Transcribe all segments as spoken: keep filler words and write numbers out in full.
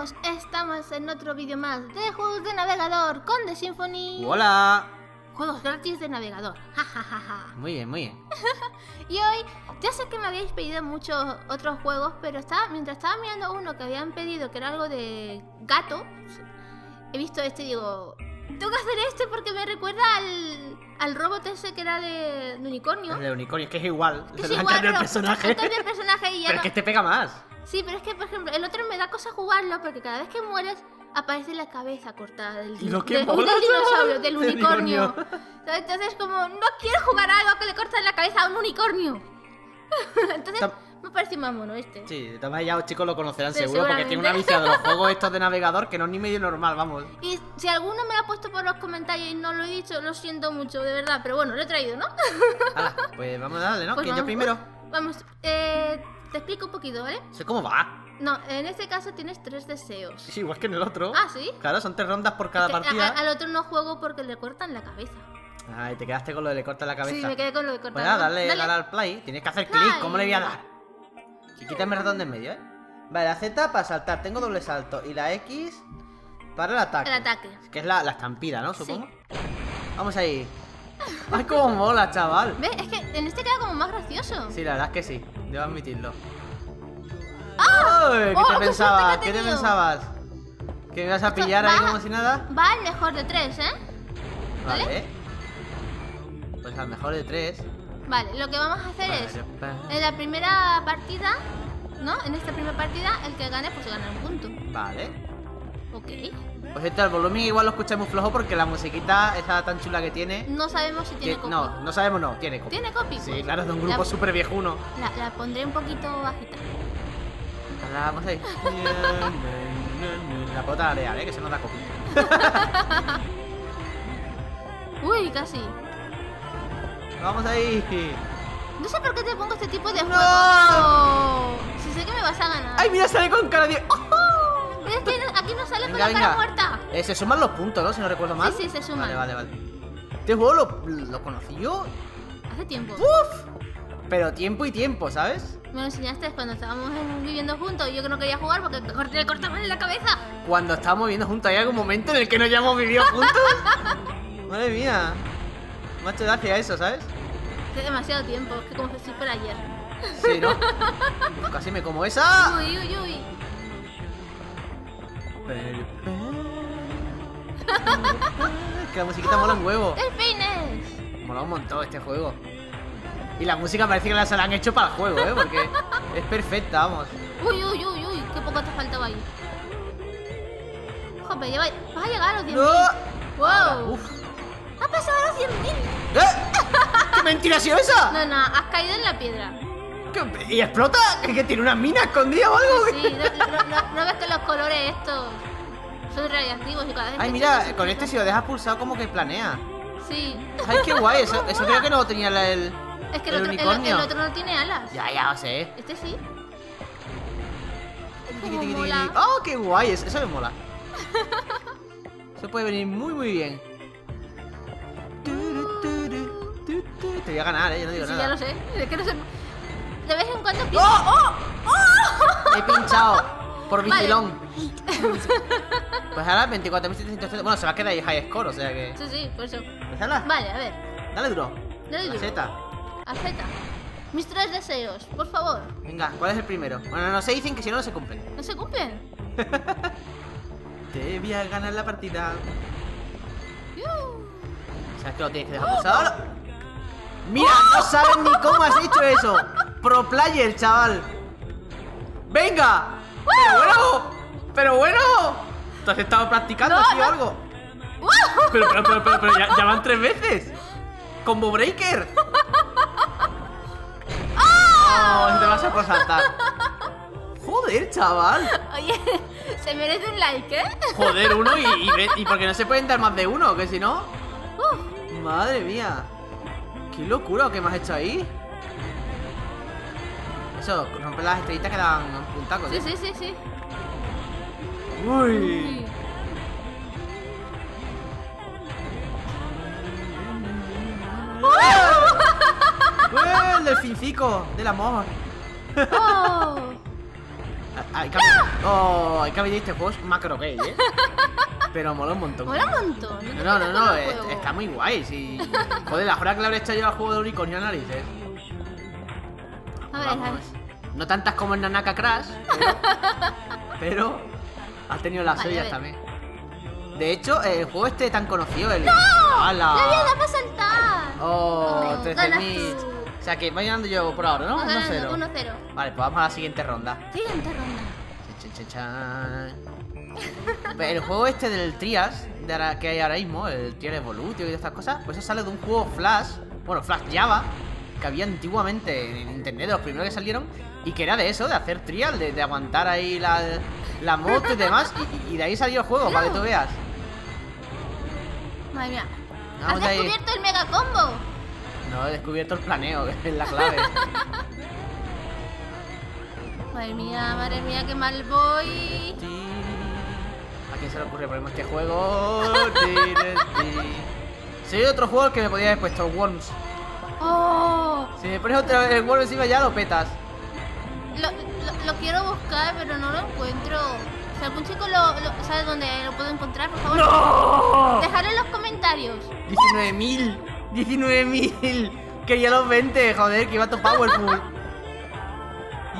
amigos, estamos en otro vídeo más de juegos de navegador con Dsimphony. ¡Hola! Juegos gratis de navegador, jajajaja. Muy bien, muy bien. Y hoy, ya sé que me habéis pedido muchos otros juegos, pero estaba, mientras estaba mirando uno que habían pedido que era algo de gato, he visto este y digo, tengo que hacer este porque me recuerda al, al robot ese que era de, de unicornio. El de unicornio, es que es igual, es que es igual, han cambiado el personaje. Han cambiado el personaje y ya pero no... es que este pega más. Sí, pero es que, por ejemplo, el otro me da cosa jugarlo porque cada vez que mueres aparece la cabeza cortada del, del, del dinosaurio, del unicornio. unicornio. Entonces, como, no quiero jugar algo que le corta la cabeza a un unicornio. Entonces, Tam... me parece más mono este. Sí, además ya los chicos lo conocerán pero seguro porque tiene una visión de los juegos estos de navegador que no es ni medio normal, vamos. Y si alguno me lo ha puesto por los comentarios y no lo he dicho, lo siento mucho, de verdad, pero bueno, lo he traído, ¿no? Ah, pues vamos a darle, ¿no? Pues que yo primero. Vamos, eh... te explico un poquito, ¿vale? Sé cómo va. No, en este caso tienes tres deseos. Sí, igual que en el otro. Ah, ¿sí? Claro, son tres rondas por cada es que partida. Al otro no juego porque le cortan la cabeza. Ah, y te quedaste con lo de le cortan la cabeza. Sí, me quedé con lo de cortar pues la cabeza. Dale, dale al play. Tienes que hacer clic. ¿Cómo le voy a dar? Y quítame el ratón de en medio, ¿eh? Vale, la Z para saltar. Tengo doble salto. Y la X para el ataque. El ataque. Que es la, la estampida, ¿no? Supongo. Sí. Vamos ahí. ¡Ay, cómo mola, chaval! ¿Ves? Es que en este queda como más gracioso. Sí, la verdad es que sí. Debo admitirlo. ¡Ah! ¡Ay! ¿Qué oh, te qué pensabas? ¿Qué te pensabas? ¿Que me ibas a Esto pillar va, ahí como si nada? Va al mejor de tres, ¿eh? Vale. ¿Vale? Pues al mejor de tres. Vale, lo que vamos a hacer vale, es... Yo... En la primera partida... ¿No? En esta primera partida, el que gane, pues gana un punto. Vale. Ok. Pues este, el volumen igual lo escucháis muy flojo porque la musiquita esa tan chula que tiene... No sabemos si tiene copy. No, no sabemos, no, tiene copy. ¿Tiene copy? Sí, claro, es de un grupo súper viejuno. La, la pondré un poquito bajita. La vamos ahí. La puedo tararear, ¿eh? Que se nos da copy. Uy, casi. Vamos ahí. No sé por qué te pongo este tipo de juegos. ¡No! Si sé que me vas a ganar. ¡Ay, mira, sale con cara de... ¡Oh! Es que aquí no sale venga, con la venga. cara muerta. Eh, se suman los puntos, ¿no? Si no recuerdo mal. Sí, sí, se suman. Vale, vale, vale. Este juego lo, lo conocí yo hace tiempo. ¡Uf! Pero tiempo y tiempo, ¿sabes? Me lo enseñaste cuando estábamos viviendo juntos y yo que no quería jugar porque le cortaban en la cabeza. Cuando estábamos viviendo juntos, ¿hay algún momento en el que no hayamos vivido juntos? Madre mía. Me ha hecho gracia eso, ¿sabes? Hace demasiado tiempo, es que como si fuera ayer. Sí, ¿no? Casi me como esa. Uy, uy, uy. Que la musiquita mola un huevo. ¡Delfines! Mola un montón este juego. Y la música parece que la se la han hecho para el juego, ¿eh? Porque es perfecta, vamos. Uy, uy, uy, uy, qué poco te faltaba ahí. Ojo, pero ya vas a llegar a los diez mil. ¡No! ¡Wow! Ahora, uf. ¡Has pasado a los diez mil! ¿Eh? ¡Qué mentira ha sido esa! No, no, has caído en la piedra. ¿Y explota? ¿Es que tiene unas minas escondidas o algo? Sí, sí. No, no, no, no ves que los colores estos son radiactivos y cada vez... Ay, mira, con este si lo dejas pulsado como que planea. Sí. Ay, qué guay, eso, eso creo que no tenía el Es que el, el, otro, unicornio. El, el otro no tiene alas. Ya, ya, lo sé. Este sí. Es oh, qué guay, eso, eso me mola. Eso puede venir muy, muy bien. Te voy a ganar, ¿eh? Yo no digo sí, nada. Sí, ya lo sé. Es que no sé... De vez en cuando pincho. ¡Oh! ¡Oh! ¡Oh! He pinchado por vigilón. Vale. Pues ahora veinticuatro mil setecientos treinta. Bueno, se va a quedar ahí high score, o sea que... Sí, sí, por eso. Pues ala. Vale, a ver. Dale duro. Dale duro. A Z. A Z. Mis tres deseos, por favor. Venga, ¿cuál es el primero? Bueno, no se dicen que si no, no se cumplen. ¿No se cumplen? Te voy a ganar la partida. O sea, es que lo tienes que dejar pulsado. Oh. Mira, oh. No saben ni cómo has hecho eso. Pro player, chaval. ¡Venga! ¡Wow! ¡Pero bueno! ¡Pero bueno! ¿Te has estado practicando no, tío, no. algo? ¡Wow! Pero, pero, pero, pero, pero ya, ya van tres veces. ¡Combo breaker! ¡Oh! No, te vas a resaltar. Joder, chaval. Oye, se merece un like, ¿eh? Joder, uno y, y, y porque no se pueden dar más de uno, que si no... Uh. Madre mía. ¡Qué locura! ¿Qué me has hecho ahí? Eso, romper las estrellitas que dan un taco. Sí, sí, sí, sí. Uy. Uy. ¡Oh! ¡El delfincico del amor! ¡Oh! Hay que haber oh, de este juego es macro gay, ¿eh? Pero mola un montón. Mola un montón. No, no, no, no es, está muy guay. Sí. Joder, la hora que le habré hecho yo al juego de unicornio a narices. A ver, vamos. A ver. No tantas como en Nanaka Crash, pero, pero has tenido las vale, suyas también. De hecho, el juego este tan conocido, el... ¡No! ¡Hala! ¡La vida para saltar! ¡Oh! No, trece mil. O sea que voy ganando yo por ahora, ¿no? uno cero. Vale, pues vamos a la siguiente ronda. Siguiente ronda. El juego este del Trials de ahora, que hay ahora mismo, el Trials Evolution y estas cosas, pues eso sale de un juego Flash, bueno, Flash Java, que había antiguamente en internet, de los primeros que salieron, y que era de eso, de hacer trial, de, de aguantar ahí la, la moto y demás, y, y de ahí salió el juego, claro. Para que tú veas. Madre mía. ¿Has de descubierto ahí el mega combo? No, he descubierto el planeo, que es la clave. Madre mía, madre mía, qué mal voy. ¿A quién se le ocurre ponerme este juego? Sí, otro juego que me podía haber puesto, Worms. Oh. Si me pones otra vez el Worms encima ya lo petas. Lo, lo, lo quiero buscar, pero no lo encuentro. Si algún chico lo, lo, sabe dónde lo puedo encontrar, por favor. ¡No! Dejadlo en los comentarios. diecinueve mil. diecinueve mil. Quería los veinte, joder, que iba todo powerful.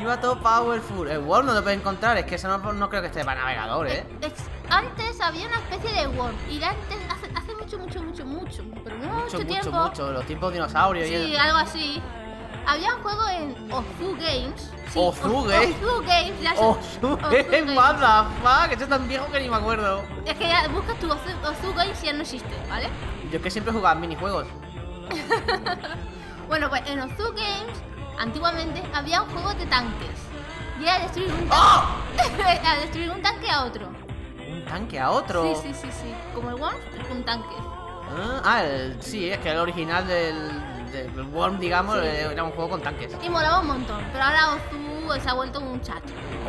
Iba todo powerful. El Worm no lo puedes encontrar, es que eso no, no creo que esté para navegador, ¿eh? Es, es, antes había una especie de Worm. Y antes, hace, hace mucho, mucho, mucho, mucho, pero no mucho, mucho, mucho tiempo. Mucho, mucho, los tiempos dinosaurios. Sí, y el... algo así. Había un juego en Ozu Games. Sí, Ozu Games. Ozu Games. Las... Ozu Games. What the fuck, esto es tan viejo que ni me acuerdo. Es que ya buscas tu Ozu, Ozu Games y ya no existe, ¿vale? Yo es que siempre jugaba minijuegos. Bueno, pues en Ozu Games, antiguamente, había un juego de tanques. Y era destruir un tanque. ¡Oh! A destruir un tanque a otro. ¿Un tanque a otro? Sí, sí, sí, sí. Como el Worms, un tanque. Ah, ah el... sí, es que el original del... el Worm, digamos, sí. Era un juego con tanques. Y molaba un montón, pero ahora Ozu se ha vuelto un chat.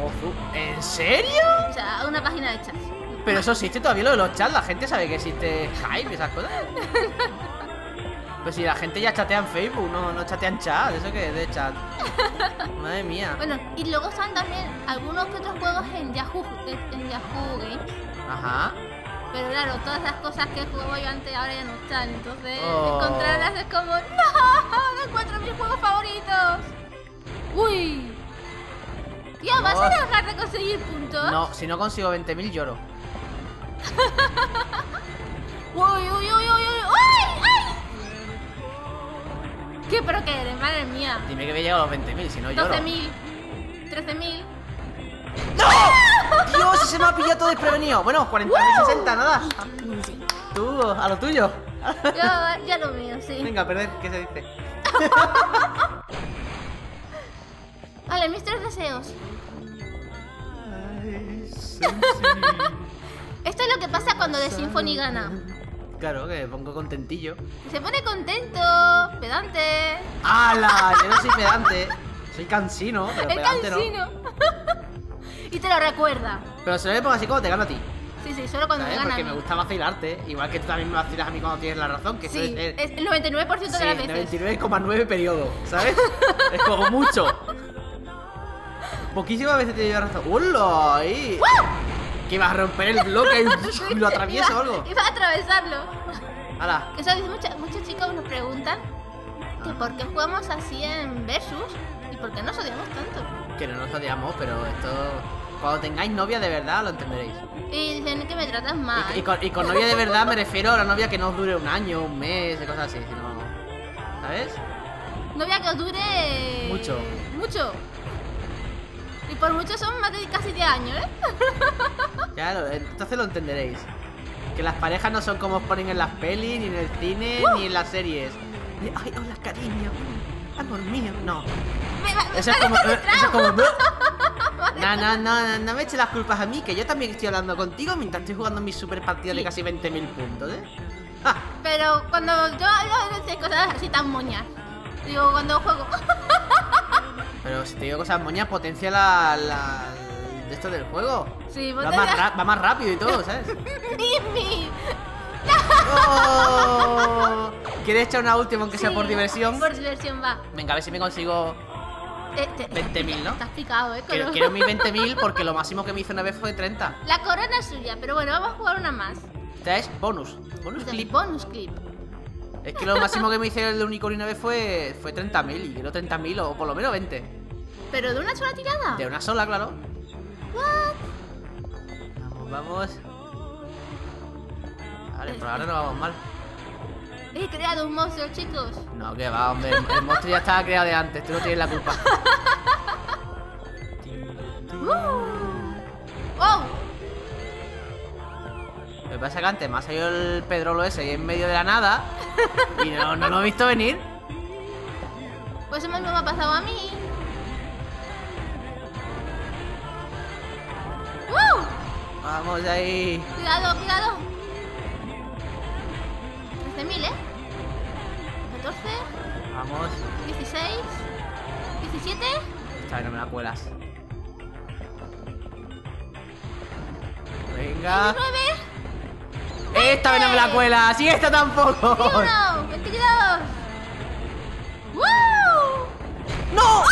¿Ozu? ¿En serio? O sea, una página de chats. Pero eso existe todavía, lo de los chats, la gente sabe que existe Hype y esas cosas. Pues si la gente ya chatea en Facebook, no, no chatea en chat, eso que es de chat. Madre mía. Bueno, y luego están también algunos que otros juegos en Yahoo, en Yahoo Games. Ajá. Pero claro, todas las cosas que jugaba yo antes ahora ya no están, entonces oh. Encontrarlas es como... ¡No! ¡No encuentro mis juegos favoritos! ¡Uy! Tío, no. ¿Vas a dejar de conseguir puntos? No, si no consigo veinte mil lloro. ¡Uy, uy, uy, uy, uy! ¡Ay, ay! ¿Qué pro que eres? Madre mía. Dime que me he llegado a los veinte mil, si no lloro. doce mil. trece mil. ¡No! Dios, se me ha pillado todo desprevenido. Bueno, cuarenta, sesenta, nada. Tú, a lo tuyo. Yo, ya lo mío, sí. Venga, perder, ¿qué se dice? Vale, mis tres deseos. Ay, sí, sí. Esto es lo que pasa cuando Dsimphony gana. Claro, que pongo contentillo. Se pone contento, pedante. ¡Hala! Yo no soy pedante. Soy cansino, pero el pedante cansino. No. Y te lo recuerda. Pero se lo pongo así como te gano a ti. Sí, sí, solo cuando me gana. Porque a mí me gusta vacilarte. Igual que tú también me vacilas a mí cuando tienes la razón. Que sí, es el noventa y nueve por ciento sí, de las veces. noventa y nueve coma nueve periodo, ¿sabes? Es como mucho. Poquísimas veces te llevo razón. ¡Hola! Ahí. Que ibas a romper el bloque y lo atravieso o algo. Ibas a atravesarlo. ¡Hala! Que sabes, muchas, muchos chicos nos preguntan que por qué jugamos así en Versus y por qué nos odiamos tanto. Que no nos odiamos, pero esto... Cuando tengáis novia de verdad lo entenderéis. Y dicen que me tratas mal. Y, y, con, y con novia de verdad me refiero a la novia que no os dure un año, un mes, y cosas así, sino, ¿sabes? Novia que os dure... Mucho. Mucho. Y por mucho son más de casi diez años, ¿eh? Claro, entonces lo entenderéis. Que las parejas no son como os ponen en las pelis, ni en el cine, uh. ni en las series. Ay, hola cariño, amor mío, no. Me va, me eso, es como, eso es como... No, no, no, no me eches las culpas a mí, que yo también estoy hablando contigo mientras estoy jugando mi super partida sí. De casi veinte mil puntos, ¿eh? ¡Ah! Pero cuando yo hablo de cosas así tan moñas, digo, cuando juego... Pero si te digo cosas moñas, potencia la... la esto del juego. Sí, va más, ra va más rápido y todo, ¿sabes? ¡Mimi! Oh, ¿quieres echar una última aunque sí, sea por diversión? Por diversión, va. Venga, a ver si me consigo... veinte mil, ¿no? Te has picado, ¿eh? Pero quiero mis veinte mil porque lo máximo que me hizo una vez fue de treinta. La corona es suya, pero bueno, vamos a jugar una más. Esta es bonus. Bonus clip. Bonus clip. Es que lo máximo que me hice el de unicornio una vez fue, fue treinta mil y quiero treinta mil o por lo menos veinte. ¿Pero de una sola tirada? De una sola, claro. ¿What? Vamos, vamos. Vale, por ahora no vamos mal. He creado un monstruo, chicos. No, que va, hombre. El, el monstruo ya estaba creado de antes. Tú no tienes la culpa. uh. ¡Wow! Me pasa que antes me ha salido el pedrolo ese y en medio de la nada. Y no, no lo he visto venir. Pues eso mismo me ha pasado a mí. ¡Wow! Vamos ahí. Cuidado, cuidado. trece mil, ¿eh? catorce. Vamos. dieciséis. diecisiete. Esta vez no me la cuelas. Venga. diecinueve. Esta vez no me la cuelas. Y esta tampoco. veintiuno. veintidós. ¡Woo! ¡No! ¡Oh!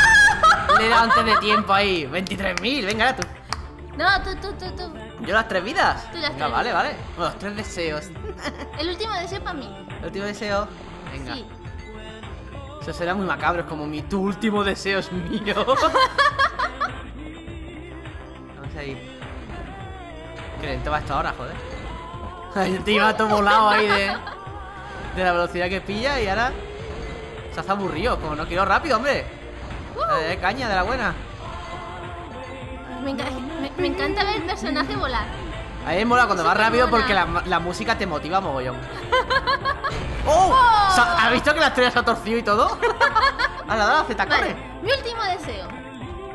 Le he dado antes de tiempo ahí. veintitrés mil. Venga, tú. No, tú, tú, tú, tú. ¿Yo las tres vidas? Tú las Venga, tres. Vale, vale. Bueno, los tres deseos. El último deseo para mí. El último deseo. Venga. Sí. Eso será muy macabro, es como mi tu último deseo es mío. Vamos a ir. Qué lento va esto ahora, joder. El tío va todo volado ahí de, de la velocidad que pilla y ahora se hace aburrido. Como no quiero rápido, hombre. De caña, de la buena. Me encanta, me, me encanta ver el personaje volar. A mí me mola cuando vas rápido porque la, la música te motiva mogollón. ¡Oh! oh. ¿Has visto que la estrella se ha torcido y todo? ¡A la dada, Z, corre! Vale, mi último deseo.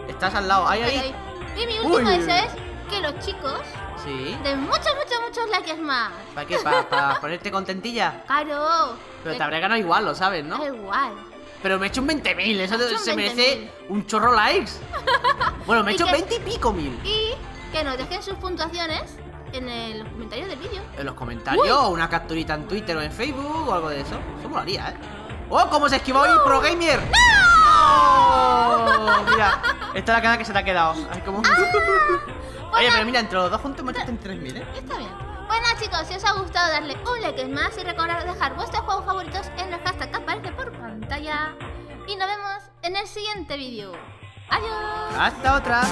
Estás al lado, ahí, ahí. ahí. Y mi último Uy. deseo es que los chicos... Sí. De muchos, muchos, muchos likes más. ¿Para qué? ¿Para, para ponerte contentilla? Claro. Pero te habrá ganado igual, lo sabes, ¿no? Da igual. Pero me he hecho un veinte mil, eso me se veinte merece un chorro likes. Bueno, me he hecho veinte y pico mil. Y que nos dejen sus puntuaciones en el, los comentarios del vídeo. En los comentarios, Uy. o una capturita en Twitter o en Facebook o algo de eso. Eso molaría, ¿eh? ¡Oh, cómo se esquivó uh. hoy Pro Gamer! ¡No! ¡No! Mira, esta es la cara que se te ha quedado. Ay, como... ah, Oye, pero mira, entre los dos juntos me meten tres mil, ¿eh? Está bien. Bueno chicos, si os ha gustado darle un like más y recordad dejar vuestros juegos favoritos en los hashtags que aparecen por pantalla. Y nos vemos en el siguiente vídeo. ¡Adiós! ¡Hasta otra!